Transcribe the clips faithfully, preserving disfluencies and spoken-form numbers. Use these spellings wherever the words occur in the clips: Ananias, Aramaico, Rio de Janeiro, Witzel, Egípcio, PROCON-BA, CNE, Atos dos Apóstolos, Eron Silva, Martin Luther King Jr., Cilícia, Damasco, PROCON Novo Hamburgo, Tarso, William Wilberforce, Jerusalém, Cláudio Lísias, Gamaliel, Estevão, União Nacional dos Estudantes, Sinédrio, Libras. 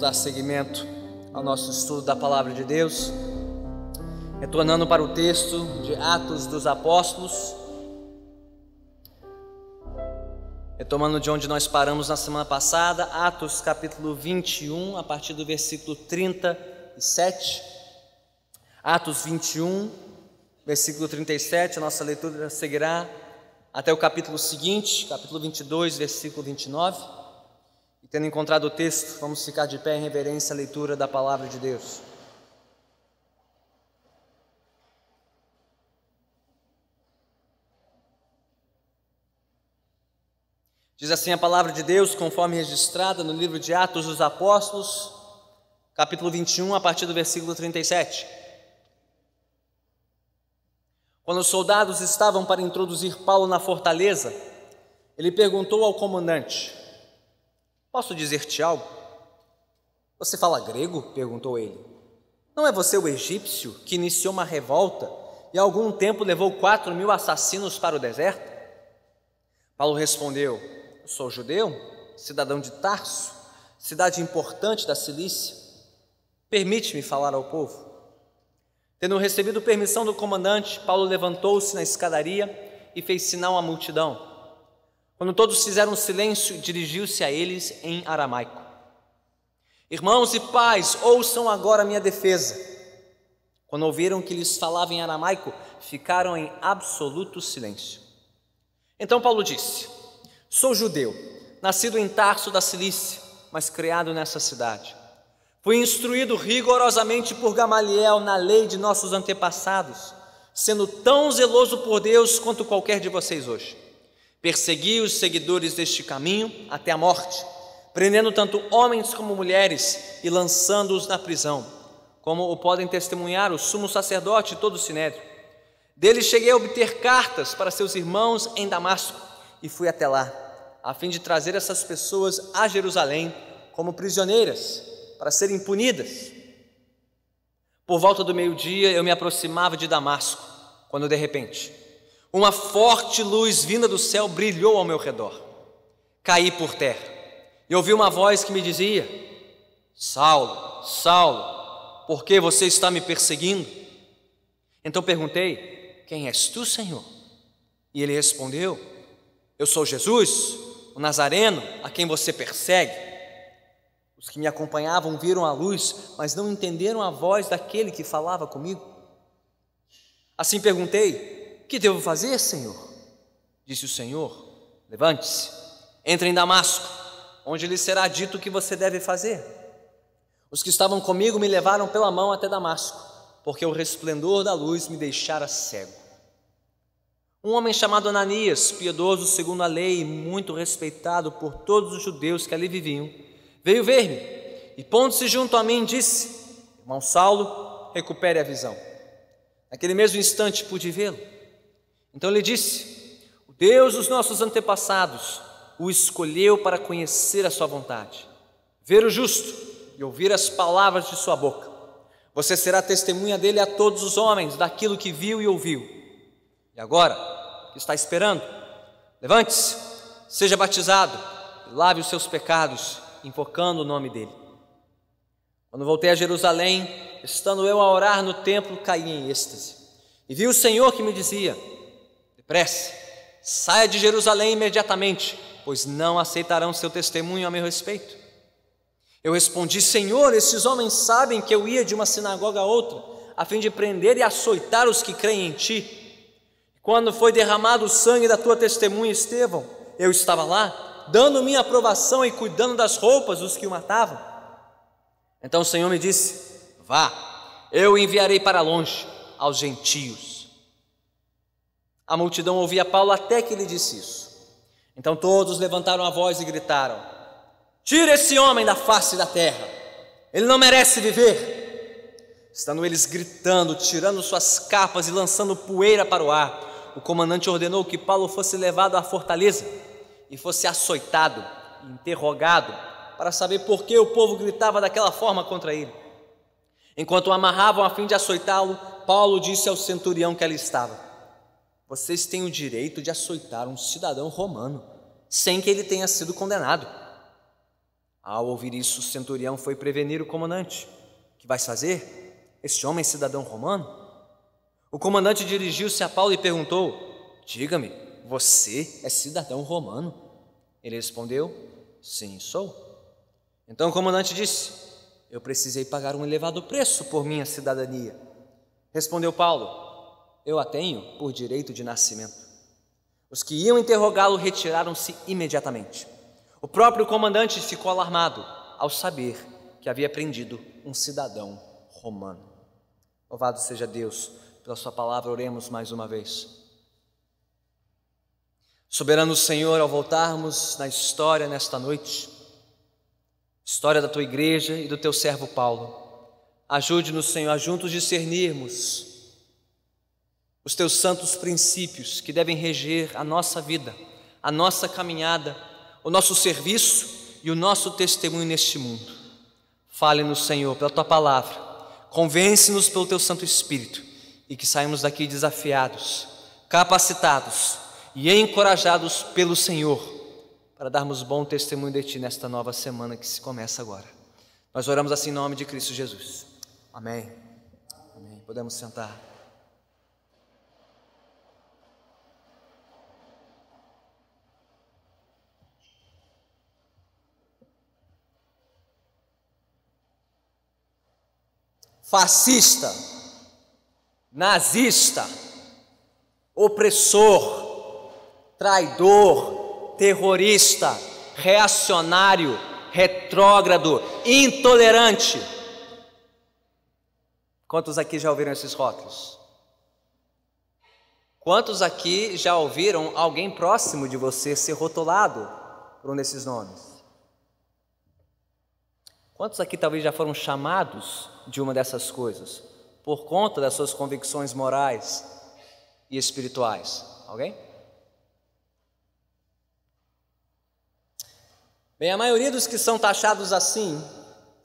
vamos dar seguimento ao nosso estudo da Palavra de Deus, retornando para o texto de Atos dos Apóstolos, retomando de onde nós paramos na semana passada, Atos capítulo vinte e um, a partir do versículo trinta e sete, Atos vinte e um, versículo trinta e sete, a nossa leitura seguirá até o capítulo seguinte, capítulo vinte e dois, versículo vinte e nove, E tendo encontrado o texto, vamos ficar de pé em reverência à leitura da Palavra de Deus. Diz assim a Palavra de Deus, conforme registrada no livro de Atos dos Apóstolos, capítulo vinte e um, a partir do versículo trinta e sete. Quando os soldados estavam para introduzir Paulo na fortaleza, ele perguntou ao comandante: Posso dizer-te algo? Você fala grego? Perguntou ele. Não é você o egípcio que iniciou uma revolta e há algum tempo levou quatro mil assassinos para o deserto? Paulo respondeu: Eu sou judeu, cidadão de Tarso, cidade importante da Cilícia. Permite-me falar ao povo. Tendo recebido permissão do comandante, Paulo levantou-se na escadaria e fez sinal à multidão. Quando todos fizeram silêncio, dirigiu-se a eles em aramaico. Irmãos e pais, ouçam agora a minha defesa. Quando ouviram que lhes falava em aramaico, ficaram em absoluto silêncio. Então Paulo disse: Sou judeu, nascido em Tarso da Cilícia, mas criado nessa cidade. Fui instruído rigorosamente por Gamaliel na lei de nossos antepassados, sendo tão zeloso por Deus quanto qualquer de vocês hoje. Persegui os seguidores deste caminho até a morte, prendendo tanto homens como mulheres e lançando-os na prisão, como o podem testemunhar o sumo sacerdote e todo o sinédrio. Dele cheguei a obter cartas para seus irmãos em Damasco e fui até lá, a fim de trazer essas pessoas a Jerusalém como prisioneiras, para serem punidas. Por volta do meio-dia eu me aproximava de Damasco, quando de repente uma forte luz vinda do céu brilhou ao meu redor. Caí por terra e ouvi uma voz que me dizia: Saulo, Saulo, por que você está me perseguindo? Então perguntei: Quem és tu, Senhor? E ele respondeu: Eu sou Jesus, o Nazareno, a quem você persegue. Os que me acompanhavam viram a luz, mas não entenderam a voz daquele que falava comigo. Assim perguntei: Que devo fazer, Senhor? Disse o Senhor: Levante-se, entre em Damasco, onde lhe será dito o que você deve fazer. Os que estavam comigo me levaram pela mão até Damasco, porque o resplendor da luz me deixara cego. Um homem chamado Ananias, piedoso segundo a lei e muito respeitado por todos os judeus que ali viviam, veio ver-me e, pondo-se junto a mim, disse: Irmão Saulo, recupere a visão. Naquele mesmo instante pude vê-lo. Então lhe disse: O Deus dos nossos antepassados o escolheu para conhecer a sua vontade, ver o justo e ouvir as palavras de sua boca. Você será testemunha dele a todos os homens daquilo que viu e ouviu. E agora, o que está esperando? Levante-se, seja batizado e lave os seus pecados, invocando o nome dele. Quando voltei a Jerusalém, estando eu a orar no templo, caí em êxtase e vi o Senhor que me dizia: Pressa, saia de Jerusalém imediatamente, pois não aceitarão seu testemunho a meu respeito. Eu respondi: Senhor, esses homens sabem que eu ia de uma sinagoga a outra, a fim de prender e açoitar os que creem em ti. Quando foi derramado o sangue da tua testemunha, Estevão, eu estava lá, dando minha aprovação e cuidando das roupas dos que o matavam. Então o Senhor me disse: Vá, eu o enviarei para longe, aos gentios. A multidão ouvia Paulo até que ele disse isso. Então todos levantaram a voz e gritaram: Tira esse homem da face da terra, ele não merece viver. Estando eles gritando, tirando suas capas e lançando poeira para o ar, o comandante ordenou que Paulo fosse levado à fortaleza e fosse açoitado e interrogado para saber por que o povo gritava daquela forma contra ele. Enquanto o amarravam a fim de açoitá-lo, Paulo disse ao centurião que ali estava: Vocês têm o direito de açoitar um cidadão romano, sem que ele tenha sido condenado. Ao ouvir isso, o centurião foi prevenir o comandante. O que vais fazer? Este homem é cidadão romano? O comandante dirigiu-se a Paulo e perguntou: diga-me, você é cidadão romano? Ele respondeu: sim, sou. Então o comandante disse: eu precisei pagar um elevado preço por minha cidadania. Respondeu Paulo: eu a tenho por direito de nascimento. Os que iam interrogá-lo retiraram-se imediatamente. O próprio comandante ficou alarmado ao saber que havia prendido um cidadão romano. Louvado seja Deus pela sua palavra. Oremos mais uma vez. Soberano Senhor, ao voltarmos na história nesta noite, história da tua igreja e do teu servo Paulo, ajude-nos, Senhor, a juntos discernirmos os teus santos princípios que devem reger a nossa vida, a nossa caminhada, o nosso serviço e o nosso testemunho neste mundo. Fale-nos, Senhor, pela tua palavra, convence-nos pelo teu Santo Espírito, e que saímos daqui desafiados, capacitados e encorajados pelo Senhor, para darmos bom testemunho de ti nesta nova semana que se começa agora. Nós oramos assim em nome de Cristo Jesus. Amém. Amém. Podemos sentar. Fascista, nazista, opressor, traidor, terrorista, reacionário, retrógrado, intolerante. Quantos aqui já ouviram esses rótulos? Quantos aqui já ouviram alguém próximo de você ser rotulado por um desses nomes? Quantos aqui talvez já foram chamados de uma dessas coisas, por conta das suas convicções morais e espirituais? Alguém? Bem, a maioria dos que são taxados assim,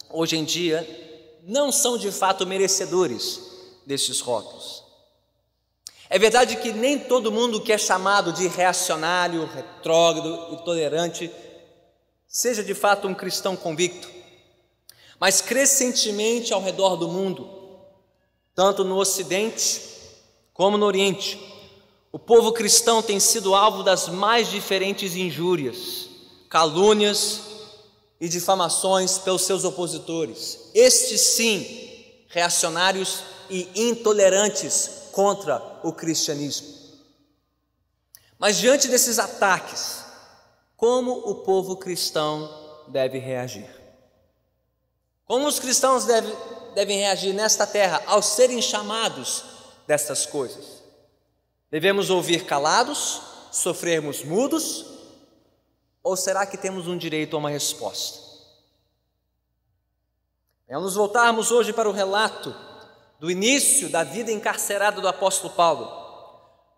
hoje em dia, não são de fato merecedores destes rótulos. É verdade que nem todo mundo que é chamado de reacionário, retrógrado, intolerante, seja de fato um cristão convicto, mas crescentemente ao redor do mundo, tanto no Ocidente como no Oriente, o povo cristão tem sido alvo das mais diferentes injúrias, calúnias e difamações pelos seus opositores, estes sim, reacionários e intolerantes contra o cristianismo. Mas diante desses ataques, como o povo cristão deve reagir? Como os cristãos devem devem reagir nesta terra ao serem chamados destas coisas? Devemos ouvir calados, sofrermos mudos, ou será que temos um direito a uma resposta? Ao nos voltarmos hoje para o relato do início da vida encarcerada do apóstolo Paulo,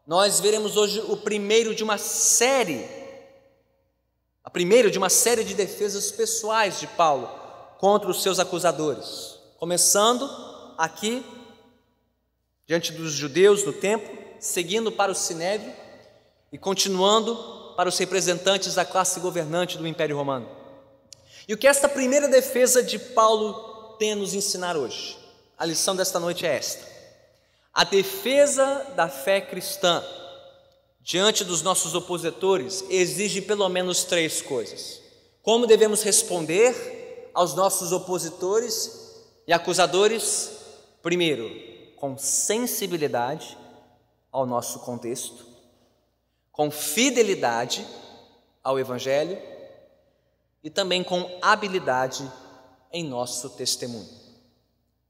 nós veremos hoje o primeiro de uma série, a primeira de uma série de defesas pessoais de Paulo contra os seus acusadores, começando aqui, diante dos judeus no templo, seguindo para o Sinédrio e continuando para os representantes da classe governante do Império Romano. E o que esta primeira defesa de Paulo tem a nos ensinar hoje? A lição desta noite é esta: a defesa da fé cristã diante dos nossos opositores exige pelo menos três coisas. Como devemos responder aos nossos opositores e acusadores? Primeiro, com sensibilidade ao nosso contexto, com fidelidade ao Evangelho e também com habilidade em nosso testemunho.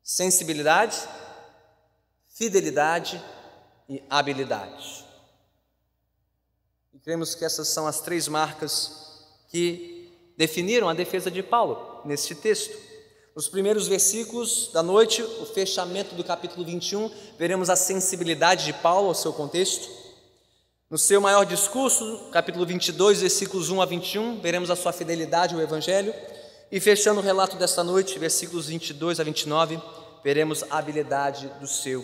Sensibilidade, fidelidade e habilidade. E cremos que essas são as três marcas que definiram a defesa de Paulo neste texto. Nos primeiros versículos da noite, o fechamento do capítulo vinte e um, veremos a sensibilidade de Paulo ao seu contexto. No seu maior discurso, capítulo vinte e dois, versículos um a vinte e um, veremos a sua fidelidade ao Evangelho. E fechando o relato desta noite, versículos vinte e dois a vinte e nove, veremos a habilidade do seu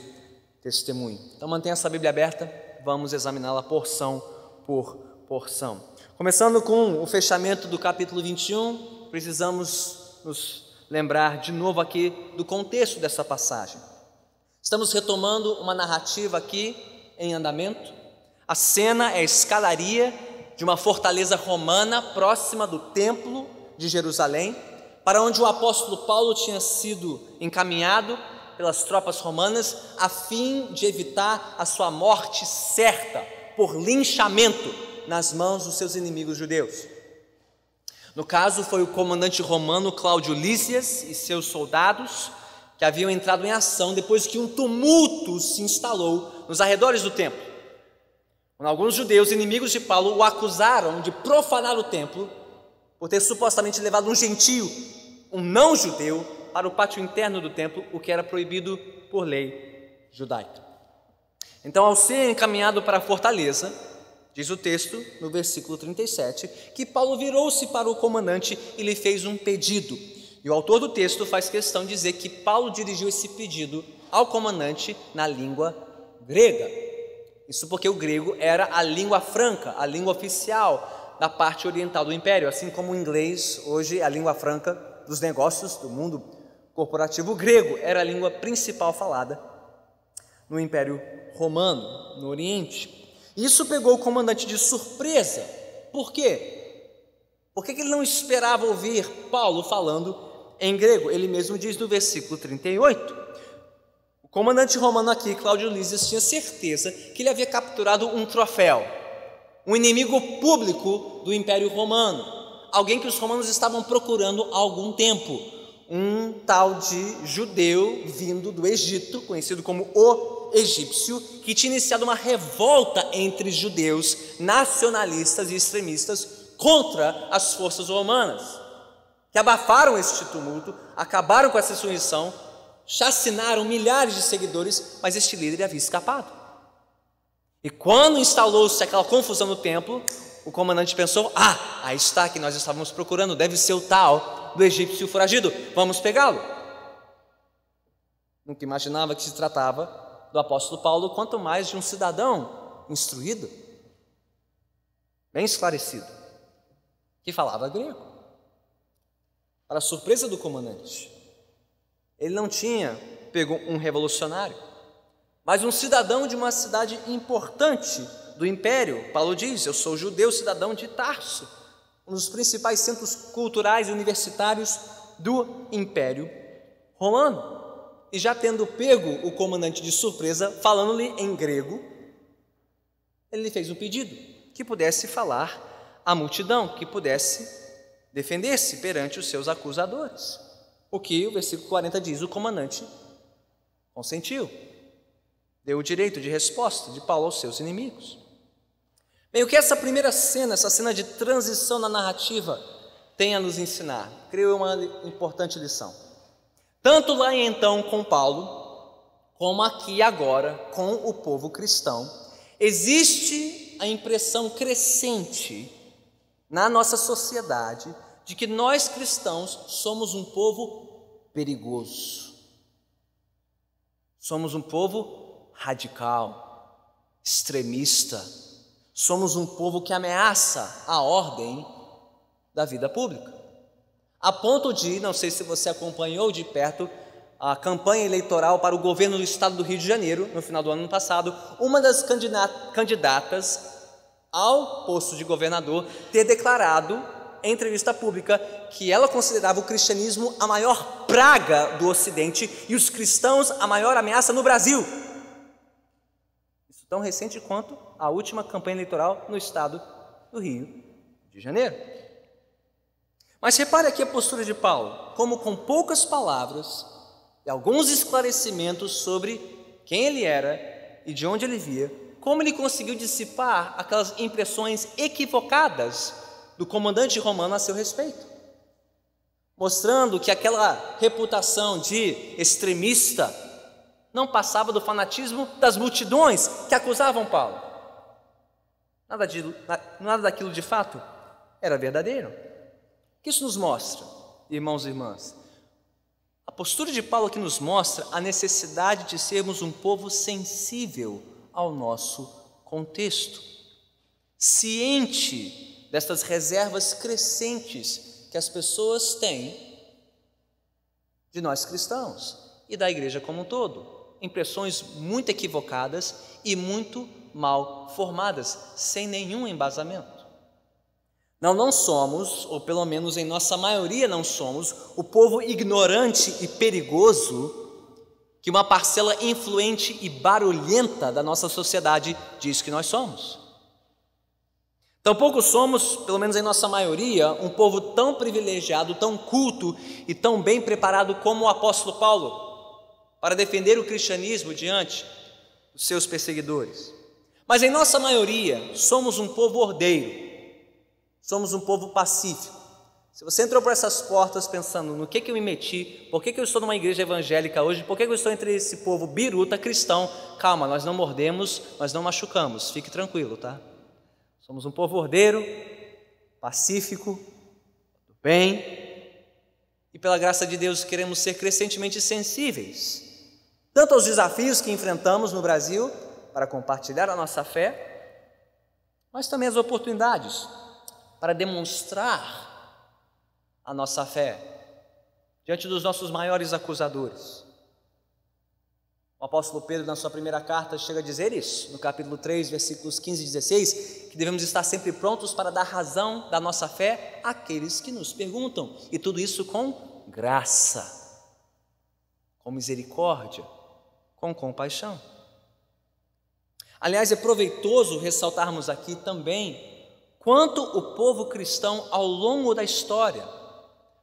testemunho. Então mantenha essa Bíblia aberta, vamos examiná-la porção por porção. Começando com o fechamento do capítulo vinte e um, precisamos nos lembrar de novo aqui do contexto dessa passagem. Estamos retomando uma narrativa aqui em andamento. A cena é a escadaria de uma fortaleza romana próxima do templo de Jerusalém, para onde o apóstolo Paulo tinha sido encaminhado pelas tropas romanas a fim de evitar a sua morte certa por linchamento nas mãos dos seus inimigos judeus. No caso, foi o comandante romano Cláudio Lísias e seus soldados que haviam entrado em ação depois que um tumulto se instalou nos arredores do templo. Alguns judeus inimigos de Paulo o acusaram de profanar o templo por ter supostamente levado um gentio, um não-judeu, para o pátio interno do templo, o que era proibido por lei judaica. Então, ao ser encaminhado para a fortaleza, diz o texto, no versículo trinta e sete, que Paulo virou-se para o comandante e lhe fez um pedido. E o autor do texto faz questão de dizer que Paulo dirigiu esse pedido ao comandante na língua grega. Isso porque o grego era a língua franca, a língua oficial da parte oriental do império, assim como o inglês hoje é a língua franca dos negócios do mundo corporativo. O grego era a língua principal falada no Império Romano, no Oriente. Isso pegou o comandante de surpresa. Por quê? Por que ele não esperava ouvir Paulo falando em grego? Ele mesmo diz no versículo trinta e oito. O comandante romano aqui, Cláudio Lísias, tinha certeza que ele havia capturado um troféu, um inimigo público do Império Romano, alguém que os romanos estavam procurando há algum tempo, um tal de judeu vindo do Egito, conhecido como o Egípcio, que tinha iniciado uma revolta entre judeus nacionalistas e extremistas contra as forças romanas, que abafaram este tumulto, acabaram com essa insurreição, chacinaram milhares de seguidores, mas este líder havia escapado. E quando instalou-se aquela confusão no templo, o comandante pensou: ah, aí está que nós estávamos procurando, deve ser o tal do egípcio foragido, vamos pegá-lo. Nunca imaginava que se tratava do apóstolo Paulo, quanto mais de um cidadão instruído, bem esclarecido, que falava grego. Para a surpresa do comandante, ele não tinha pego um revolucionário, mas um cidadão de uma cidade importante do império. Paulo diz: eu sou judeu, cidadão de Tarso, um dos principais centros culturais e universitários do Império Romano. E já tendo pego o comandante de surpresa, falando-lhe em grego, ele lhe fez um pedido, que pudesse falar à multidão, que pudesse defender-se perante os seus acusadores. O que o versículo quarenta diz: o comandante consentiu, deu o direito de resposta de Paulo aos seus inimigos. Meio que essa primeira cena, essa cena de transição na narrativa, tem a nos ensinar, creio, uma importante lição. Tanto lá então com Paulo, como aqui agora com o povo cristão, existe a impressão crescente na nossa sociedade de que nós cristãos somos um povo perigoso, somos um povo radical, extremista, somos um povo que ameaça a ordem da vida pública, a ponto de, não sei se você acompanhou de perto a campanha eleitoral para o governo do estado do Rio de Janeiro, no final do ano passado, uma das candidatas ao posto de governador ter declarado em entrevista pública que ela considerava o cristianismo a maior praga do Ocidente e os cristãos a maior ameaça no Brasil. Isso tão recente quanto a última campanha eleitoral no estado do Rio de Janeiro. Mas repare aqui a postura de Paulo, como com poucas palavras e alguns esclarecimentos sobre quem ele era e de onde ele via, como ele conseguiu dissipar aquelas impressões equivocadas do comandante romano a seu respeito, mostrando que aquela reputação de extremista não passava do fanatismo das multidões que acusavam Paulo. Nada, de, nada daquilo de fato era verdadeiro. O que isso nos mostra, irmãos e irmãs? A postura de Paulo que nos mostra a necessidade de sermos um povo sensível ao nosso contexto, ciente destas reservas crescentes que as pessoas têm de nós cristãos e da igreja como um todo. Impressões muito equivocadas e muito mal formadas, sem nenhum embasamento. Nós não somos, ou pelo menos em nossa maioria não somos, o povo ignorante e perigoso que uma parcela influente e barulhenta da nossa sociedade diz que nós somos. Tampouco somos, pelo menos em nossa maioria, um povo tão privilegiado, tão culto e tão bem preparado como o apóstolo Paulo, para defender o cristianismo diante dos seus perseguidores. Mas em nossa maioria, somos um povo ordeiro, somos um povo pacífico. Se você entrou por essas portas pensando no que, que eu me meti, por que, que eu estou numa igreja evangélica hoje, por que, que eu estou entre esse povo biruta cristão, calma, nós não mordemos, nós não machucamos, fique tranquilo, tá? Somos um povo ordeiro, pacífico, do bem, e pela graça de Deus queremos ser crescentemente sensíveis, tanto aos desafios que enfrentamos no Brasil, para compartilhar a nossa fé, mas também as oportunidades para demonstrar a nossa fé diante dos nossos maiores acusadores. O apóstolo Pedro, na sua primeira carta, chega a dizer isso, no capítulo três, versículos quinze e dezesseis, que devemos estar sempre prontos para dar razão da nossa fé àqueles que nos perguntam, e tudo isso com graça, com misericórdia, com compaixão. Aliás, é proveitoso ressaltarmos aqui também quanto o povo cristão, ao longo da história,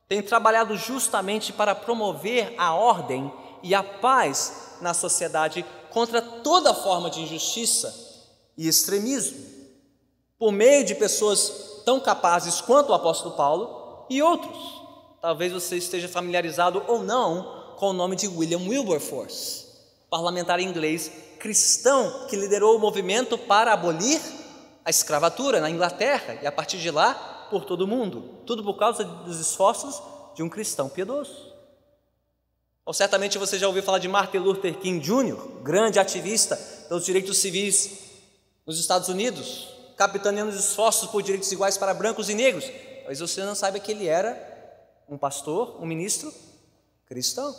tem trabalhado justamente para promover a ordem e a paz na sociedade contra toda forma de injustiça e extremismo, por meio de pessoas tão capazes quanto o apóstolo Paulo e outros. Talvez você esteja familiarizado ou não com o nome de William Wilberforce, parlamentar inglês cristão que liderou o movimento para abolir a escravatura na Inglaterra e a partir de lá por todo o mundo, tudo por causa dos esforços de um cristão piedoso. Ou certamente você já ouviu falar de Martin Luther King Júnior, grande ativista pelos direitos civis nos Estados Unidos, capitaneando os esforços por direitos iguais para brancos e negros. Mas você não sabe que ele era um pastor, um ministro cristão.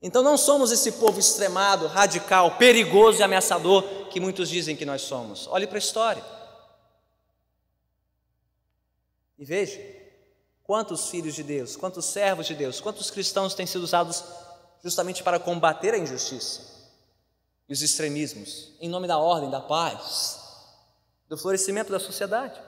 Então não somos esse povo extremado, radical, perigoso e ameaçador que muitos dizem que nós somos. Olhe para a história e veja quantos filhos de Deus, quantos servos de Deus, quantos cristãos têm sido usados justamente para combater a injustiça e os extremismos, em nome da ordem, da paz, do florescimento da sociedade.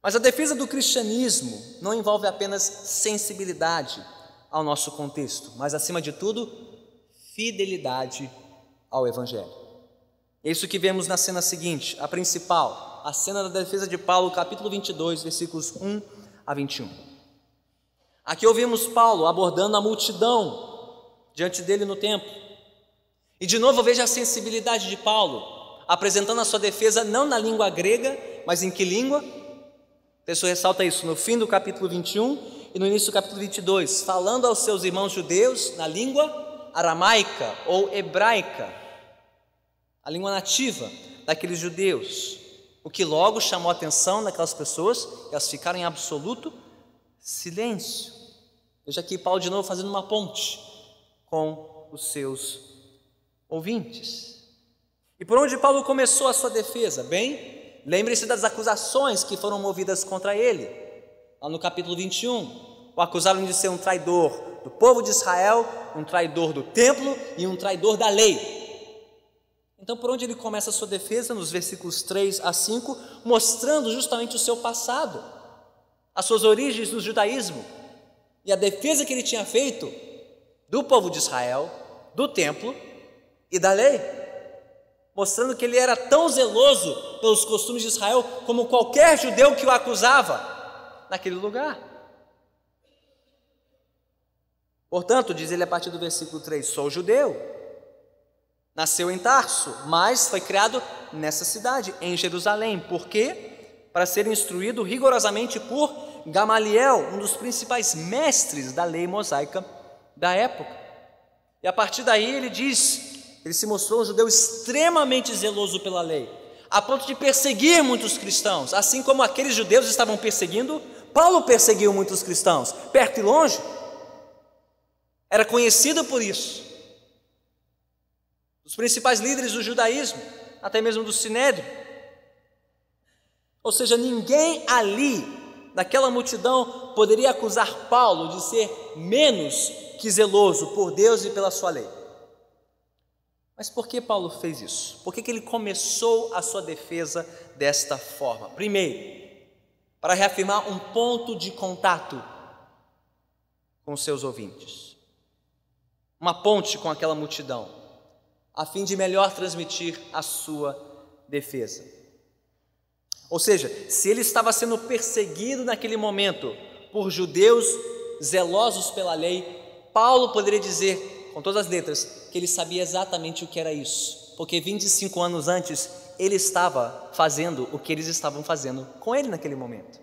Mas a defesa do cristianismo não envolve apenas sensibilidade ao nosso contexto, mas acima de tudo, fidelidade ao Evangelho. É isso que vemos na cena seguinte, a principal, a cena da defesa de Paulo, capítulo vinte e dois, versículos um a vinte e um. Aqui ouvimos Paulo abordando a multidão diante dele no templo. E de novo veja a sensibilidade de Paulo, apresentando a sua defesa não na língua grega, mas em que língua? O texto ressalta isso no fim do capítulo vinte e um e no início do capítulo vinte e dois, falando aos seus irmãos judeus na língua aramaica ou hebraica, a língua nativa daqueles judeus. O que logo chamou a atenção daquelas pessoas, elas ficaram em absoluto silêncio. Veja aqui Paulo de novo fazendo uma ponte com os seus ouvintes. E por onde Paulo começou a sua defesa? Bem, lembre-se das acusações que foram movidas contra ele, lá no capítulo vinte e um. O acusaram de ser um traidor do povo de Israel, um traidor do templo e um traidor da lei. Então, por onde ele começa a sua defesa? Nos versículos três a cinco, mostrando justamente o seu passado, as suas origens no judaísmo e a defesa que ele tinha feito do povo de Israel, do templo e da lei, mostrando que ele era tão zeloso pelos costumes de Israel como qualquer judeu que o acusava naquele lugar. Portanto, diz ele a partir do versículo três, sou judeu, nasceu em Tarso, mas foi criado nessa cidade, em Jerusalém. Por quê? Para ser instruído rigorosamente por Gamaliel, um dos principais mestres da lei mosaica da época. E a partir daí ele diz, ele se mostrou um judeu extremamente zeloso pela lei, a ponto de perseguir muitos cristãos, assim como aqueles judeus estavam perseguindo, Paulo perseguiu muitos cristãos, perto e longe, era conhecido por isso. Os principais líderes do judaísmo, até mesmo do Sinédrio, ou seja, ninguém ali, naquela multidão, poderia acusar Paulo de ser menos que zeloso por Deus e pela sua lei. Mas por que Paulo fez isso? Por que que ele começou a sua defesa desta forma? Primeiro, para reafirmar um ponto de contato com seus ouvintes, uma ponte com aquela multidão, a fim de melhor transmitir a sua defesa. Ou seja, se ele estava sendo perseguido naquele momento por judeus zelosos pela lei, Paulo poderia dizer com todas as letras, que ele sabia exatamente o que era isso, porque vinte e cinco anos antes, ele estava fazendo o que eles estavam fazendo com ele naquele momento.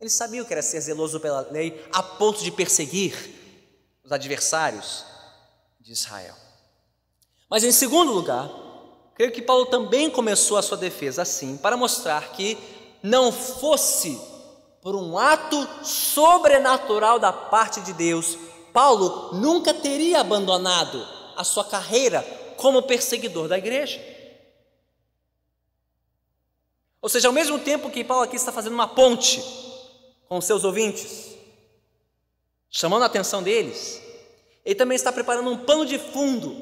Ele sabia o que era ser zeloso pela lei, a ponto de perseguir os adversários de Israel. Mas em segundo lugar, creio que Paulo também começou a sua defesa assim, para mostrar que não fosse por um ato sobrenatural da parte de Deus, Paulo nunca teria abandonado a sua carreira como perseguidor da igreja. Ou seja, ao mesmo tempo que Paulo aqui está fazendo uma ponte com os seus ouvintes, chamando a atenção deles, ele também está preparando um pano de fundo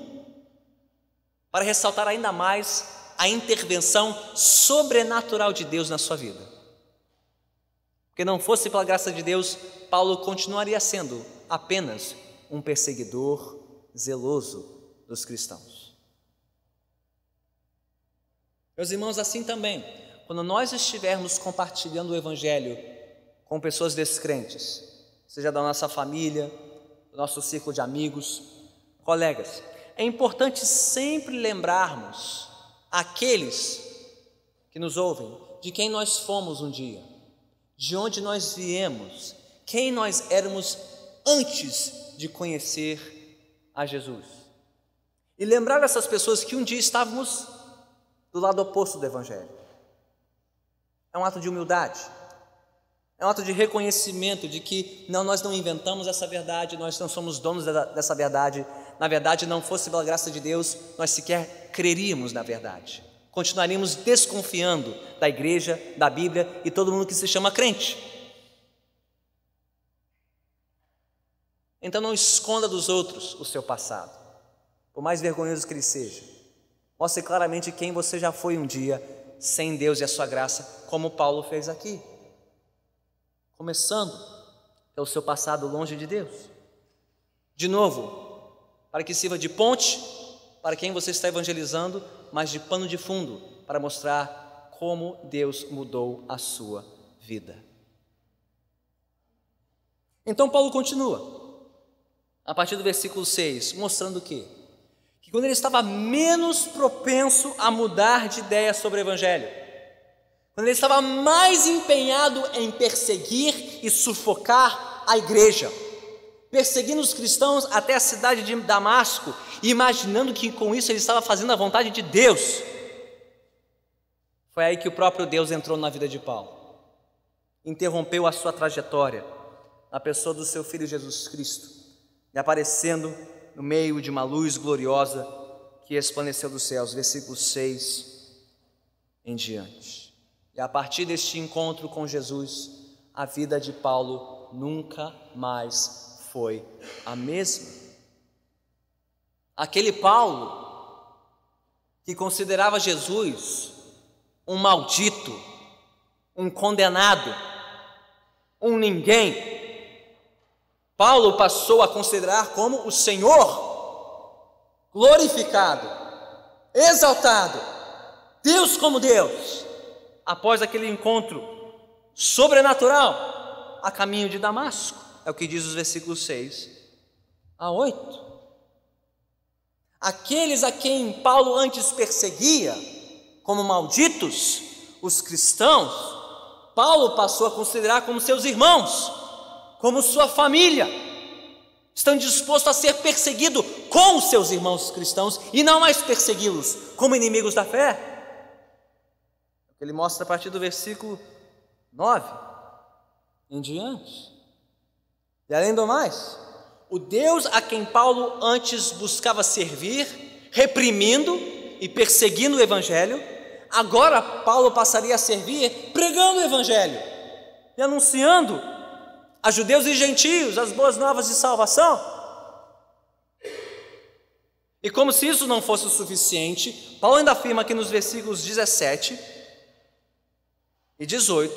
para ressaltar ainda mais a intervenção sobrenatural de Deus na sua vida. Porque não fosse pela graça de Deus, Paulo continuaria sendo apenas um perseguidor zeloso dos cristãos. Meus irmãos, assim também, quando nós estivermos compartilhando o Evangelho com pessoas descrentes, seja da nossa família, do nosso círculo de amigos, colegas, é importante sempre lembrarmos aqueles que nos ouvem, de quem nós fomos um dia, de onde nós viemos, quem nós éramos antes de conhecer a Jesus, e lembrar essas pessoas que um dia estávamos do lado oposto do Evangelho. É um ato de humildade, é um ato de reconhecimento de que não, nós não inventamos essa verdade, nós não somos donos dessa verdade, na verdade não fosse pela graça de Deus, nós sequer creríamos na verdade, continuaríamos desconfiando da igreja, da Bíblia e todo mundo que se chama crente. Então não esconda dos outros o seu passado, por mais vergonhoso que ele seja. Mostre claramente quem você já foi um dia, sem Deus e a sua graça, como Paulo fez aqui. Começando pelo seu passado longe de Deus. De novo, para que sirva de ponte para quem você está evangelizando, mas de pano de fundo, para mostrar como Deus mudou a sua vida. Então Paulo continua a partir do versículo seis, mostrando o quê? Que quando ele estava menos propenso a mudar de ideia sobre o Evangelho, quando ele estava mais empenhado em perseguir e sufocar a igreja, perseguindo os cristãos até a cidade de Damasco, imaginando que com isso ele estava fazendo a vontade de Deus, foi aí que o próprio Deus entrou na vida de Paulo, interrompeu a sua trajetória na pessoa do seu Filho Jesus Cristo, e aparecendo no meio de uma luz gloriosa que resplandeceu dos céus, versículo seis em diante. E a partir deste encontro com Jesus, a vida de Paulo nunca mais foi a mesma. Aquele Paulo que considerava Jesus um maldito, um condenado, um ninguém, Paulo passou a considerar como o Senhor, glorificado, exaltado, Deus como Deus, após aquele encontro sobrenatural a caminho de Damasco, é o que diz os versículos seis a oito. Aqueles a quem Paulo antes perseguia como malditos, os cristãos, Paulo passou a considerar como seus irmãos, como sua família, estão dispostos a ser perseguidos com os seus irmãos cristãos e não mais persegui-los como inimigos da fé. que ele mostra a partir do versículo nove em diante. E além do mais, o Deus a quem Paulo antes buscava servir, reprimindo e perseguindo o Evangelho, agora Paulo passaria a servir pregando o Evangelho e anunciando a judeus e gentios as boas novas de salvação. E como se isso não fosse o suficiente, Paulo ainda afirma aqui nos versículos dezessete e dezoito,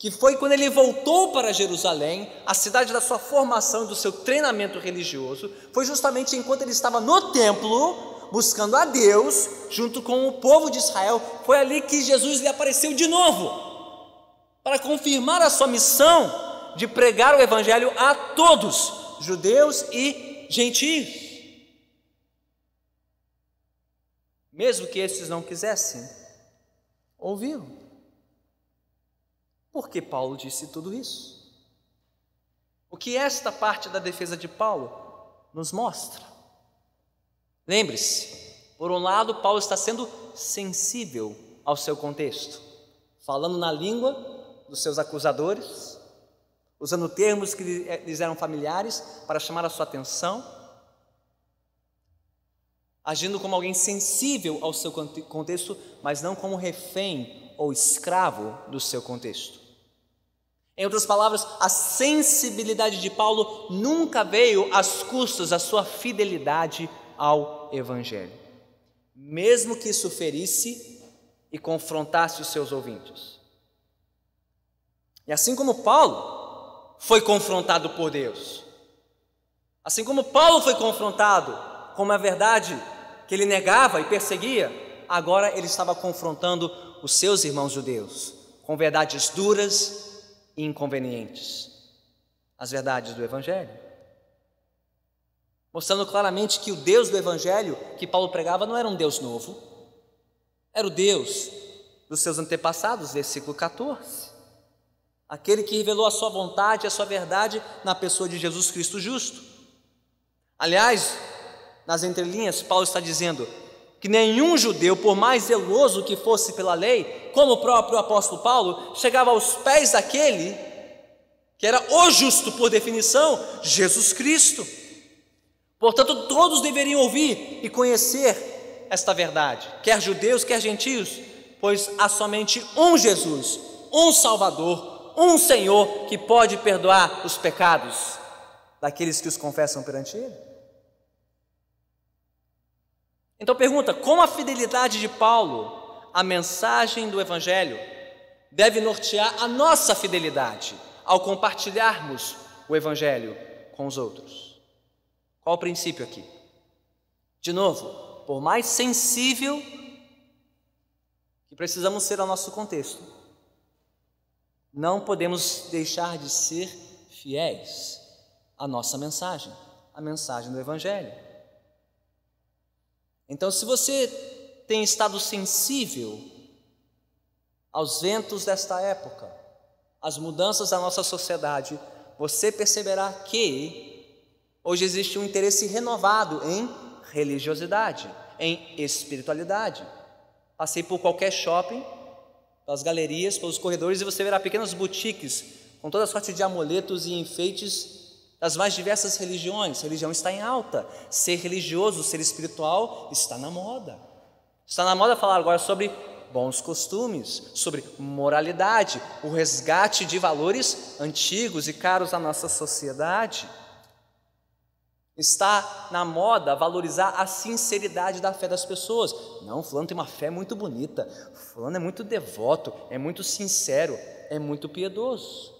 que foi quando ele voltou para Jerusalém, a cidade da sua formação e do seu treinamento religioso, foi justamente enquanto ele estava no templo, buscando a Deus, junto com o povo de Israel, foi ali que Jesus lhe apareceu de novo, para confirmar a sua missão de pregar o Evangelho a todos, judeus e gentios. Mesmo que estes não quisessem ouvi-lo. Por que Paulo disse tudo isso? O que esta parte da defesa de Paulo nos mostra? Lembre-se, por um lado, Paulo está sendo sensível ao seu contexto, falando na língua dos seus acusadores, usando termos que lhes eram familiares para chamar a sua atenção, agindo como alguém sensível ao seu contexto, mas não como refém ou escravo do seu contexto. Em outras palavras, a sensibilidade de Paulo nunca veio às custas da sua fidelidade ao Evangelho, mesmo que isso ferisse e confrontasse os seus ouvintes. E assim como Paulo foi confrontado por Deus, assim como Paulo foi confrontado com uma verdade que ele negava e perseguia, agora ele estava confrontando os seus irmãos judeus com verdades duras e inconvenientes, as verdades do Evangelho, mostrando claramente que o Deus do Evangelho que Paulo pregava não era um Deus novo, era o Deus dos seus antepassados, versículo quatorze, aquele que revelou a sua vontade e a sua verdade na pessoa de Jesus Cristo justo. Aliás, nas entrelinhas, Paulo está dizendo que nenhum judeu, por mais zeloso que fosse pela lei, como o próprio apóstolo Paulo, chegava aos pés daquele que era o justo por definição, Jesus Cristo. Portanto, todos deveriam ouvir e conhecer esta verdade, quer judeus, quer gentios, pois há somente um Jesus, um Salvador, um Senhor que pode perdoar os pecados daqueles que os confessam perante Ele. Então pergunta, como a fidelidade de Paulo, a mensagem do Evangelho, deve nortear a nossa fidelidade ao compartilharmos o Evangelho com os outros? Qual o princípio aqui? De novo, por mais sensível que precisamos ser ao nosso contexto, não podemos deixar de ser fiéis à nossa mensagem, à mensagem do Evangelho. Então, se você tem estado sensível aos ventos desta época, às mudanças da nossa sociedade, você perceberá que hoje existe um interesse renovado em religiosidade, em espiritualidade. Passei por qualquer shopping, pelas galerias, pelos corredores, e você verá pequenas boutiques com toda sorte de amuletos e enfeites das mais diversas religiões. A religião está em alta, ser religioso, ser espiritual está na moda. Está na moda falar agora sobre bons costumes, sobre moralidade, o resgate de valores antigos e caros à nossa sociedade. Está na moda valorizar a sinceridade da fé das pessoas. Não, fulano tem uma fé muito bonita, fulano é muito devoto, é muito sincero, é muito piedoso.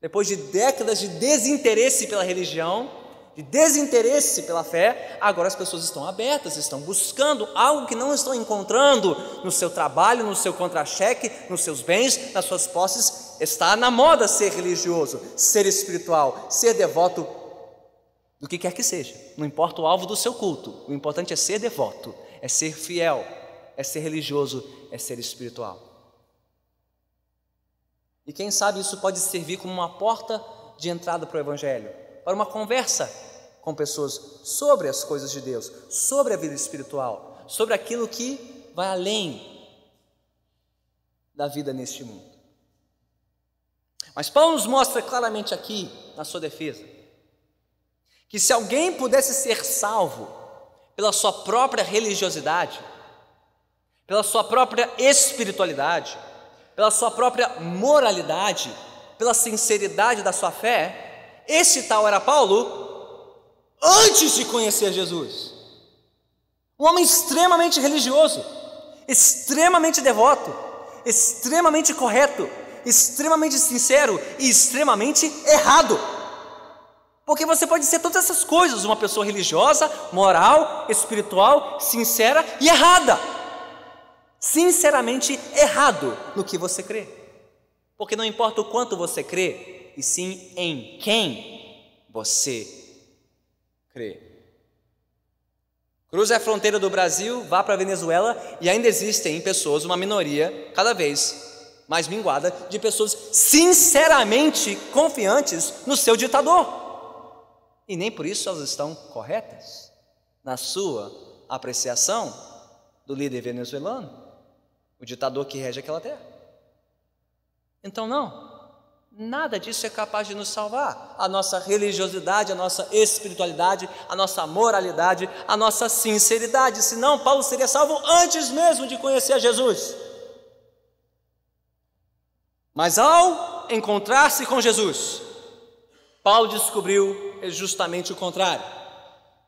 Depois de décadas de desinteresse pela religião, de desinteresse pela fé, agora as pessoas estão abertas, estão buscando algo que não estão encontrando no seu trabalho, no seu contra-cheque, nos seus bens, nas suas posses. Está na moda ser religioso, ser espiritual, ser devoto, do que quer que seja. Não importa o alvo do seu culto, o importante é ser devoto, é ser fiel, é ser religioso, é ser espiritual. E quem sabe isso pode servir como uma porta de entrada para o Evangelho, para uma conversa com pessoas sobre as coisas de Deus, sobre a vida espiritual, sobre aquilo que vai além da vida neste mundo. Mas Paulo nos mostra claramente aqui, na sua defesa, que se alguém pudesse ser salvo pela sua própria religiosidade, pela sua própria espiritualidade, pela sua própria moralidade, pela sinceridade da sua fé, esse tal era Paulo antes de conhecer Jesus. Um homem extremamente religioso, extremamente devoto, extremamente correto, extremamente sincero e extremamente errado, porque você pode ser todas essas coisas, uma pessoa religiosa, moral, espiritual, sincera e errada, sinceramente errado no que você crê, porque não importa o quanto você crê, e sim em quem você crê. Cruza a fronteira do Brasil, vá para a Venezuela e ainda existem pessoas, uma minoria cada vez mais minguada, de pessoas sinceramente confiantes no seu ditador, e nem por isso elas estão corretas na sua apreciação do líder venezuelano, o ditador que rege aquela terra. Então não, nada disso é capaz de nos salvar, a nossa religiosidade, a nossa espiritualidade, a nossa moralidade, a nossa sinceridade, senão Paulo seria salvo antes mesmo de conhecer a Jesus. Mas ao encontrar-se com Jesus, Paulo descobriu justamente o contrário,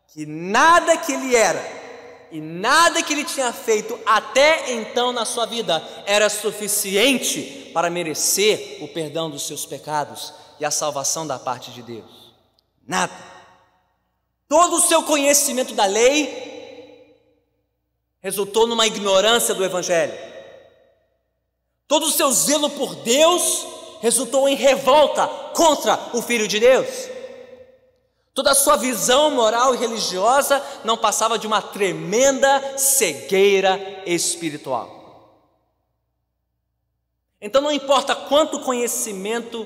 que nada que ele era e nada que ele tinha feito até então na sua vida era suficiente para merecer o perdão dos seus pecados e a salvação da parte de Deus. Nada. Todo o seu conhecimento da lei resultou numa ignorância do Evangelho. Todo o seu zelo por Deus resultou em revolta contra o Filho de Deus. Toda a sua visão moral e religiosa não passava de uma tremenda cegueira espiritual. Então não importa quanto conhecimento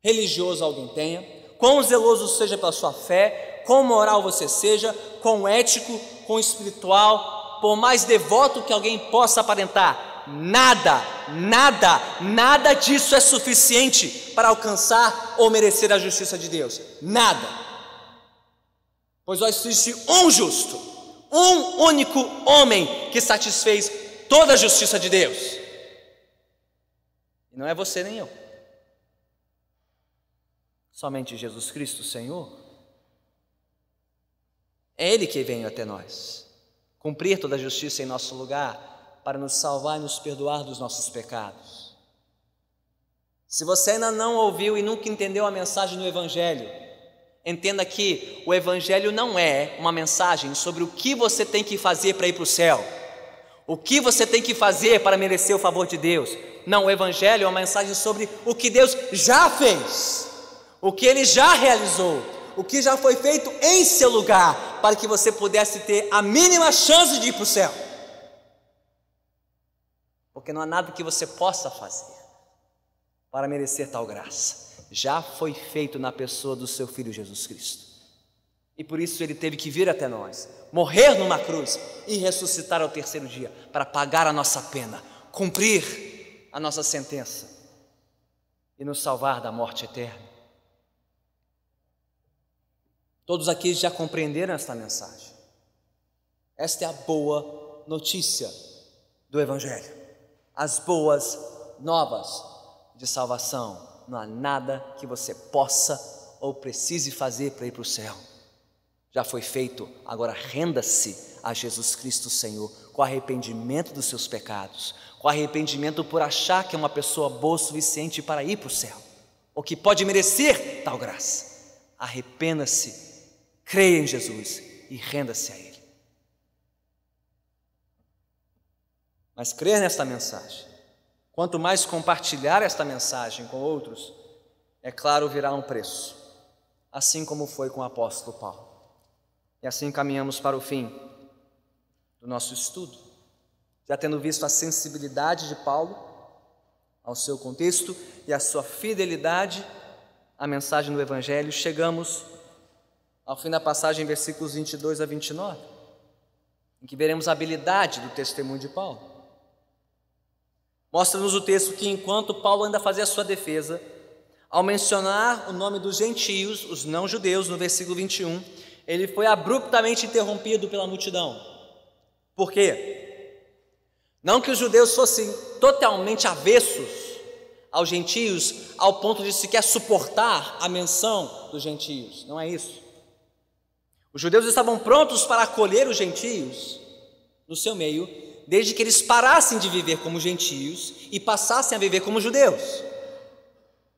religioso alguém tenha, quão zeloso seja pela sua fé, quão moral você seja, quão ético, quão espiritual, por mais devoto que alguém possa aparentar, nada, nada, nada disso é suficiente para alcançar ou merecer a justiça de Deus, nada, pois só existe um justo, um único homem que satisfez toda a justiça de Deus, e não é você nem eu, somente Jesus Cristo, Senhor. É Ele que veio até nós, cumprir toda a justiça em nosso lugar, para nos salvar e nos perdoar dos nossos pecados. Se você ainda não ouviu e nunca entendeu a mensagem do Evangelho, entenda que o Evangelho não é uma mensagem sobre o que você tem que fazer para ir para o céu, o que você tem que fazer para merecer o favor de Deus. Não, o Evangelho é uma mensagem sobre o que Deus já fez, o que Ele já realizou, o que já foi feito em seu lugar, para que você pudesse ter a mínima chance de ir para o céu. Porque não há nada que você possa fazer para merecer tal graça. Já foi feito na pessoa do seu Filho Jesus Cristo. E por isso Ele teve que vir até nós, morrer numa cruz e ressuscitar ao terceiro dia, para pagar a nossa pena, cumprir a nossa sentença e nos salvar da morte eterna. Todos aqui já compreenderam esta mensagem. Esta é a boa notícia do Evangelho. As boas novas de salvação. Não há nada que você possa ou precise fazer para ir para o céu. Já foi feito, agora renda-se a Jesus Cristo Senhor, com arrependimento dos seus pecados, com arrependimento por achar que é uma pessoa boa o suficiente para ir para o céu, ou que pode merecer tal graça. Arrependa-se, creia em Jesus e renda-se a Ele. Mas crer nesta mensagem, quanto mais compartilhar esta mensagem com outros, é claro, virá um preço, assim como foi com o apóstolo Paulo. E assim caminhamos para o fim do nosso estudo, já tendo visto a sensibilidade de Paulo ao seu contexto e a sua fidelidade à mensagem do Evangelho, chegamos ao fim da passagem, versículos vinte e dois a vinte e nove, em que veremos a habilidade do testemunho de Paulo. Mostra-nos o texto que enquanto Paulo ainda fazia a sua defesa, ao mencionar o nome dos gentios, os não-judeus, no versículo vinte e um, ele foi abruptamente interrompido pela multidão. Por quê? Não que os judeus fossem totalmente avessos aos gentios, ao ponto de sequer suportar a menção dos gentios, não é isso. Os judeus estavam prontos para acolher os gentios no seu meio, desde que eles parassem de viver como gentios e passassem a viver como judeus.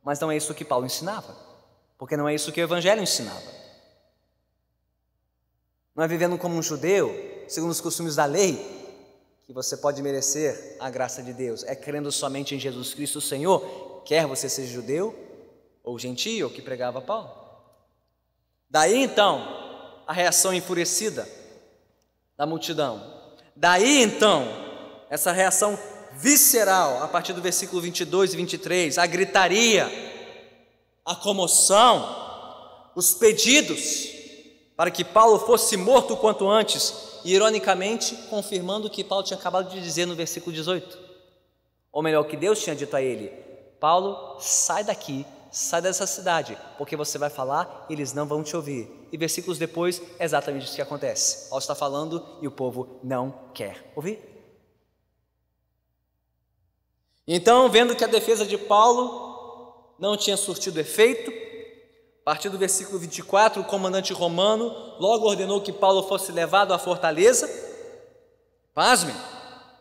Mas não é isso que Paulo ensinava, porque não é isso que o Evangelho ensinava. Não é vivendo como um judeu, segundo os costumes da lei, que você pode merecer a graça de Deus. É crendo somente em Jesus Cristo, o Senhor, quer você seja judeu ou gentio, que pregava Paulo. Daí então a reação enfurecida da multidão. Daí então, essa reação visceral, a partir do versículo vinte e dois e vinte e três, a gritaria, a comoção, os pedidos para que Paulo fosse morto o quanto antes, e ironicamente confirmando o que Paulo tinha acabado de dizer no versículo dezoito. Ou melhor, o que Deus tinha dito a ele: Paulo, sai daqui, sai dessa cidade, porque você vai falar e eles não vão te ouvir. E versículos depois, é exatamente isso que acontece. Paulo está falando e o povo não quer ouvir. Então, vendo que a defesa de Paulo não tinha surtido efeito, a partir do versículo vinte e quatro, o comandante romano logo ordenou que Paulo fosse levado à fortaleza, pasmem,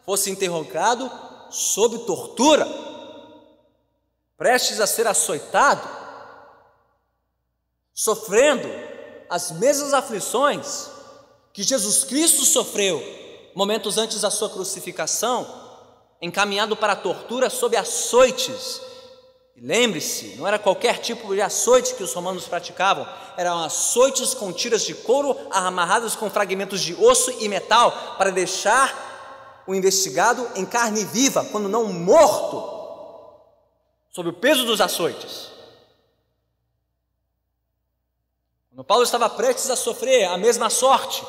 fosse interrogado sob tortura, prestes a ser açoitado, sofrendo as mesmas aflições que Jesus Cristo sofreu momentos antes da sua crucificação, encaminhado para a tortura sob açoites. E lembre-se, não era qualquer tipo de açoite que os romanos praticavam, eram açoites com tiras de couro amarradas com fragmentos de osso e metal para deixar o investigado em carne viva, quando não morto, sob o peso dos açoites. Quando Paulo estava prestes a sofrer a mesma sorte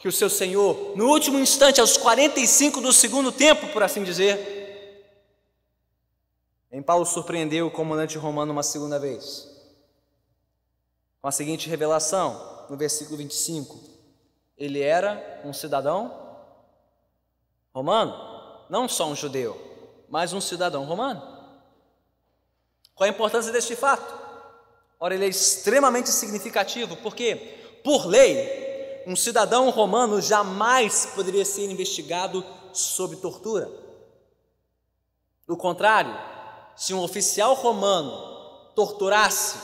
que o seu Senhor, no último instante, aos quarenta e cinco do segundo tempo, por assim dizer, em Paulo surpreendeu o comandante romano uma segunda vez, com a seguinte revelação, no versículo vinte e cinco, ele era um cidadão romano, não só um judeu, mas um cidadão romano. Qual a importância deste fato? Ora, ele é extremamente significativo, porque, por lei, um cidadão romano jamais poderia ser investigado sob tortura. Do contrário, se um oficial romano torturasse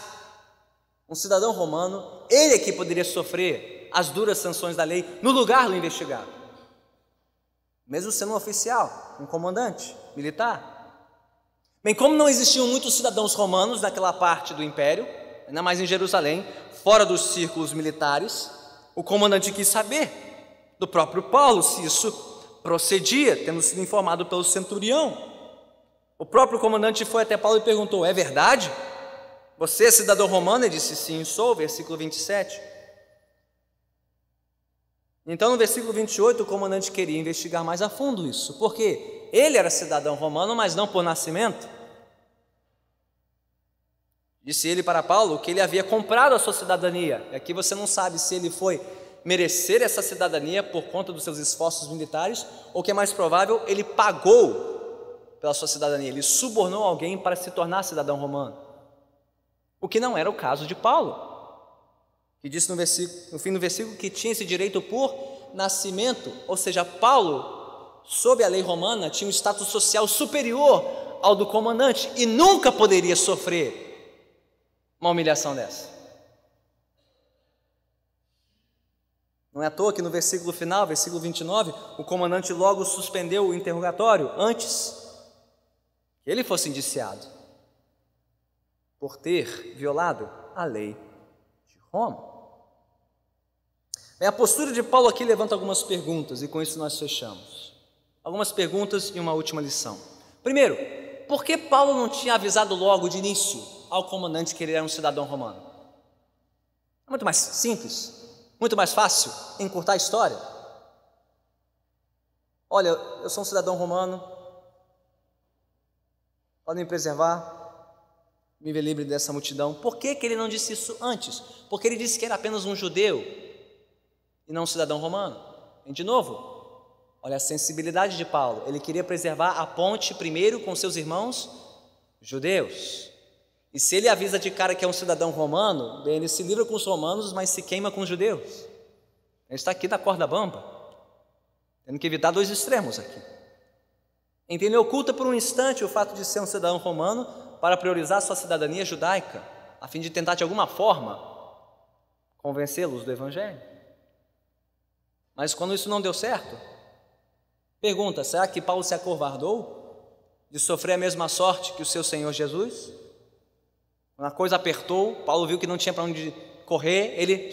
um cidadão romano, ele é que poderia sofrer as duras sanções da lei no lugar do investigado. Mesmo sendo um oficial, um comandante militar. Bem, como não existiam muitos cidadãos romanos naquela parte do império, ainda mais em Jerusalém, fora dos círculos militares, o comandante quis saber do próprio Paulo se isso procedia, tendo sido informado pelo centurião. O próprio comandante foi até Paulo e perguntou: é verdade? Você é cidadão romano? Ele disse: sim, sou, versículo vinte e sete. Então, no versículo vinte e oito, o comandante queria investigar mais a fundo isso, por quê? Ele era cidadão romano, mas não por nascimento. Disse ele para Paulo que ele havia comprado a sua cidadania. E aqui você não sabe se ele foi merecer essa cidadania por conta dos seus esforços militares, ou, que é mais provável, ele pagou pela sua cidadania. Ele subornou alguém para se tornar cidadão romano. O que não era o caso de Paulo, que disse no, no fim do versículo que tinha esse direito por nascimento. Ou seja, Paulo, sob a lei romana, tinha um status social superior ao do comandante e nunca poderia sofrer uma humilhação dessa. Não é à toa que no versículo final, versículo vinte e nove, o comandante logo suspendeu o interrogatório antes que ele fosse indiciado por ter violado a lei de Roma. Bem, a postura de Paulo aqui levanta algumas perguntas e com isso nós fechamos. Algumas perguntas e uma última lição. Primeiro, por que Paulo não tinha avisado logo de início ao comandante que ele era um cidadão romano? É muito mais simples, muito mais fácil encurtar a história. Olha, eu sou um cidadão romano, Podem me preservar? Me livre dessa multidão. Por que que ele não disse isso antes? Porque ele disse que era apenas um judeu e não um cidadão romano. E de novo, olha a sensibilidade de Paulo. Ele queria preservar a ponte primeiro com seus irmãos judeus. E se ele avisa de cara que é um cidadão romano, bem, ele se livra com os romanos, mas se queima com os judeus. Ele está aqui da corda bamba, tendo que evitar dois extremos aqui. Então ele oculta por um instante o fato de ser um cidadão romano para priorizar sua cidadania judaica, a fim de tentar de alguma forma convencê-los do evangelho. Mas quando isso não deu certo, pergunta, será que Paulo se acovardou de sofrer a mesma sorte que o seu Senhor Jesus? Quando a coisa apertou, Paulo viu que não tinha para onde correr, ele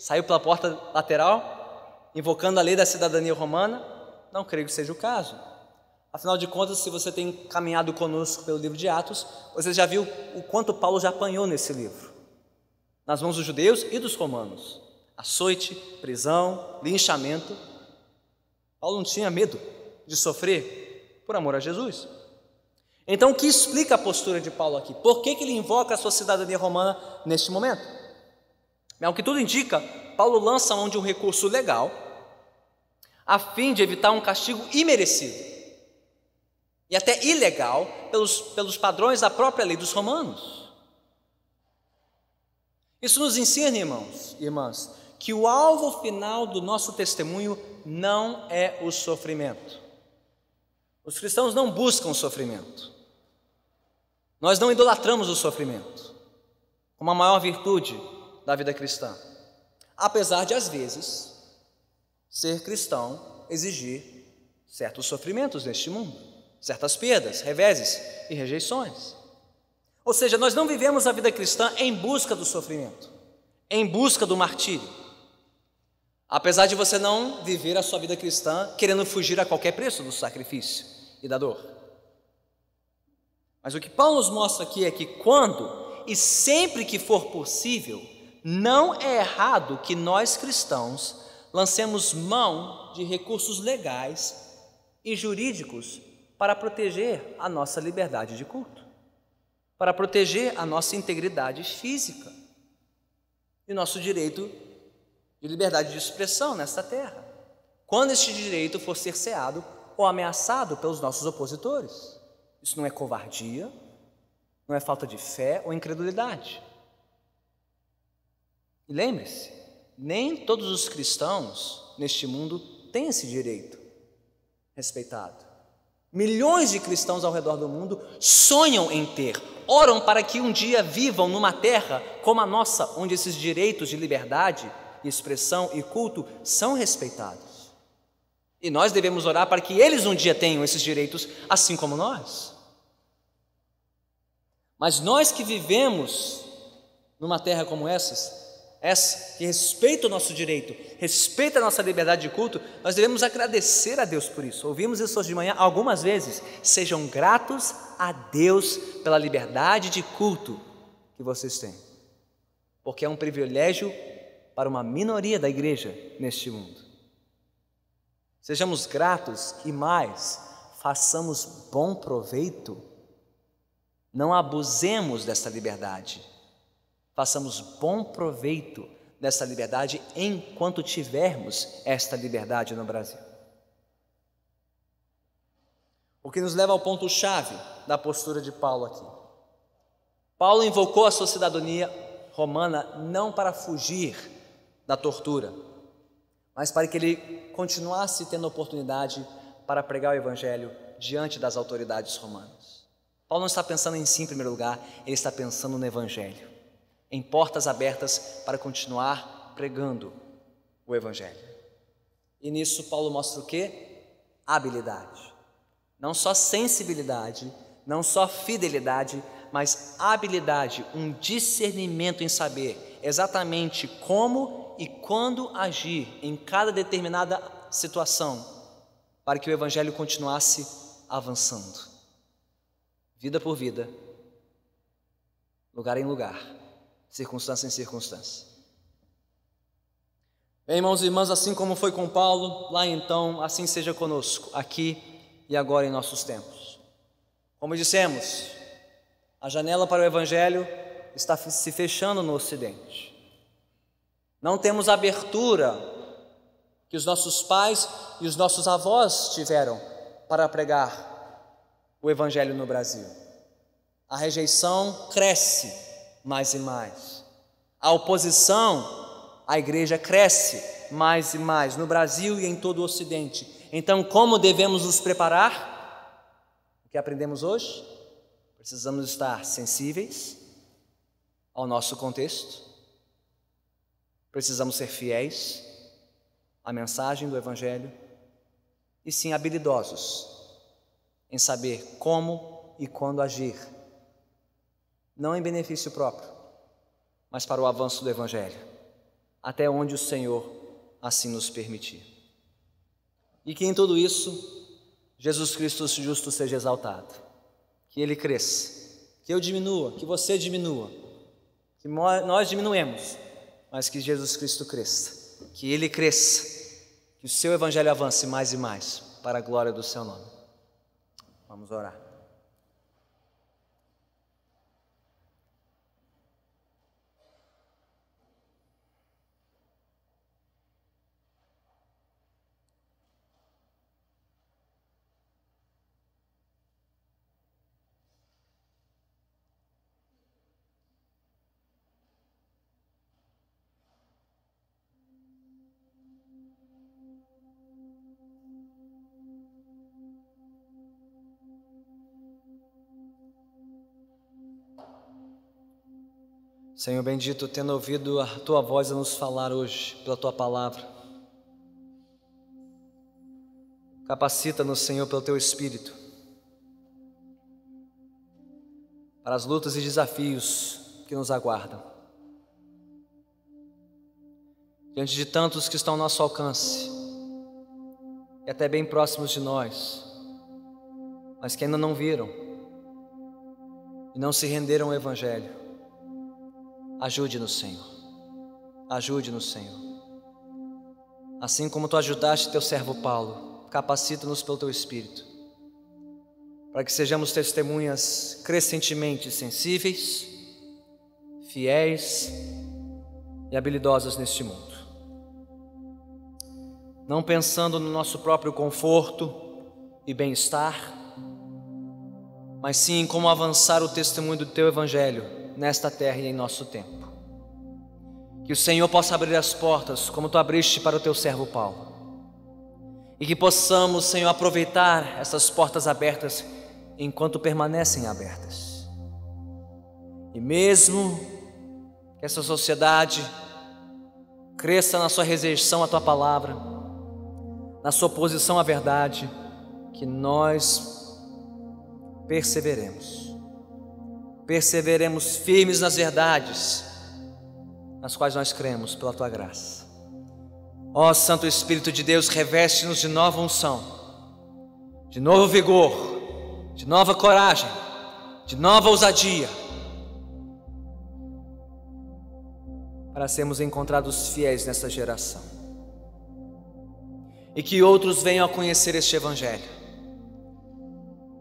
saiu pela porta lateral, invocando a lei da cidadania romana. Não creio que seja o caso. Afinal de contas, se você tem caminhado conosco pelo livro de Atos, você já viu o quanto Paulo já apanhou nesse livro, nas mãos dos judeus e dos romanos. Açoite, prisão, linchamento. Paulo não tinha medo de sofrer por amor a Jesus. Então, o que explica a postura de Paulo aqui? Por que que ele invoca a sua cidadania romana neste momento? Ao que tudo indica, Paulo lança a mão de um recurso legal a fim de evitar um castigo imerecido e até ilegal pelos, pelos padrões da própria lei dos romanos. Isso nos ensina, irmãos e irmãs, que o alvo final do nosso testemunho não é o sofrimento. Os cristãos não buscam o sofrimento. Nós não idolatramos o sofrimento como a maior virtude da vida cristã, apesar de, às vezes, ser cristão exigir certos sofrimentos neste mundo, certas perdas, reveses e rejeições. Ou seja, nós não vivemos a vida cristã em busca do sofrimento, em busca do martírio, apesar de você não viver a sua vida cristã querendo fugir a qualquer preço do sacrifício e da dor. Mas o que Paulo nos mostra aqui é que quando e sempre que for possível, não é errado que nós cristãos lancemos mão de recursos legais e jurídicos para proteger a nossa liberdade de culto, para proteger a nossa integridade física e o nosso direito de liberdade de expressão nesta terra, quando este direito for cerceado ou ameaçado pelos nossos opositores. Isso não é covardia, não é falta de fé ou incredulidade. E lembre-se, nem todos os cristãos neste mundo têm esse direito respeitado. Milhões de cristãos ao redor do mundo sonham em ter, oram para que um dia vivam numa terra como a nossa, onde esses direitos de liberdade, expressão e culto são respeitados. E nós devemos orar para que eles um dia tenham esses direitos, assim como nós. Mas nós que vivemos numa terra como essas, Essa, que respeita o nosso direito, respeita a nossa liberdade de culto, nós devemos agradecer a Deus por isso. Ouvimos isso hoje de manhã algumas vezes. Sejam gratos a Deus pela liberdade de culto que vocês têm, porque é um privilégio para uma minoria da igreja neste mundo. Sejamos gratos e mais, façamos bom proveito, não abusemos dessa liberdade. Façamos bom proveito dessa liberdade enquanto tivermos esta liberdade no Brasil. O que nos leva ao ponto-chave da postura de Paulo aqui. Paulo invocou a sua cidadania romana não para fugir da tortura, mas para que ele continuasse tendo oportunidade para pregar o evangelho diante das autoridades romanas. Paulo não está pensando em si em primeiro lugar, ele está pensando no evangelho, em portas abertas para continuar pregando o evangelho. E nisso Paulo mostra o quê? Habilidade. Não só sensibilidade, não só fidelidade, mas habilidade, um discernimento em saber exatamente como e quando agir em cada determinada situação para que o evangelho continuasse avançando, vida por vida, lugar em lugar, circunstância em circunstância. Bem, irmãos e irmãs, assim como foi com Paulo, lá então, assim seja conosco, aqui e agora em nossos tempos. Como dissemos, a janela para o Evangelho está se fechando no Ocidente. Não temos a abertura que os nossos pais e os nossos avós tiveram para pregar o Evangelho no Brasil. A rejeição cresce mais e mais. A oposição à igreja cresce mais e mais no Brasil e em todo o Ocidente. Então, como devemos nos preparar? O que aprendemos hoje? Precisamos estar sensíveis ao nosso contexto. Precisamos ser fiéis à mensagem do Evangelho e sim habilidosos em saber como e quando agir, não em benefício próprio, mas para o avanço do Evangelho, até onde o Senhor assim nos permitir. E que em tudo isso, Jesus Cristo justo seja exaltado. Que Ele cresça, que eu diminua, que você diminua, que nós diminuemos, mas que Jesus Cristo cresça, que Ele cresça, que o seu Evangelho avance mais e mais para a glória do seu nome. Vamos orar. Senhor bendito, tendo ouvido a Tua voz a nos falar hoje, pela Tua palavra, capacita-nos, Senhor, pelo Teu Espírito, para as lutas e desafios que nos aguardam. Diante de tantos que estão ao nosso alcance, e até bem próximos de nós, mas que ainda não viram e não se renderam ao Evangelho, ajude-nos, Senhor, ajude-nos, Senhor. Assim como Tu ajudaste Teu servo Paulo, capacita-nos pelo Teu Espírito, para que sejamos testemunhas crescentemente sensíveis, fiéis e habilidosas neste mundo. Não pensando no nosso próprio conforto e bem-estar, mas sim em como avançar o testemunho do Teu Evangelho nesta terra e em nosso tempo. Que o Senhor possa abrir as portas como Tu abriste para o Teu servo Paulo, e que possamos, Senhor, aproveitar essas portas abertas enquanto permanecem abertas. E mesmo que essa sociedade cresça na sua rejeição à Tua palavra, na sua oposição à verdade, que nós perseveremos Perseveremos firmes nas verdades nas quais nós cremos pela Tua graça. Ó Santo Espírito de Deus, reveste-nos de nova unção, de novo vigor, de nova coragem, de nova ousadia, para sermos encontrados fiéis nessa geração. E que outros venham a conhecer este Evangelho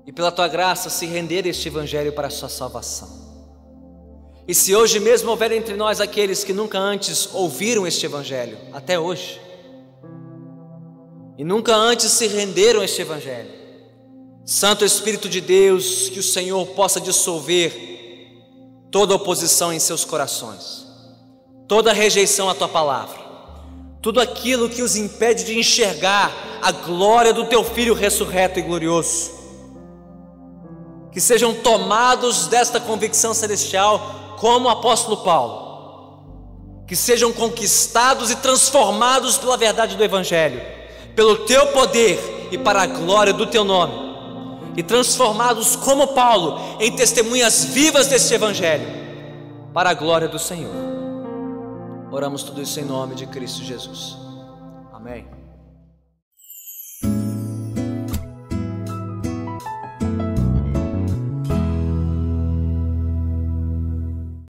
e pela Tua graça se render este Evangelho para a sua salvação. E se hoje mesmo houver entre nós aqueles que nunca antes ouviram este Evangelho, até hoje, e nunca antes se renderam a este Evangelho, Santo Espírito de Deus, que o Senhor possa dissolver toda oposição em seus corações, toda rejeição à Tua palavra, tudo aquilo que os impede de enxergar a glória do Teu Filho ressurreto e glorioso. Que sejam tomados desta convicção celestial como o apóstolo Paulo, que sejam conquistados e transformados pela verdade do Evangelho, pelo Teu poder e para a glória do Teu nome, e transformados como Paulo em testemunhas vivas deste Evangelho, para a glória do Senhor. Oramos tudo isso em nome de Cristo Jesus. Amém.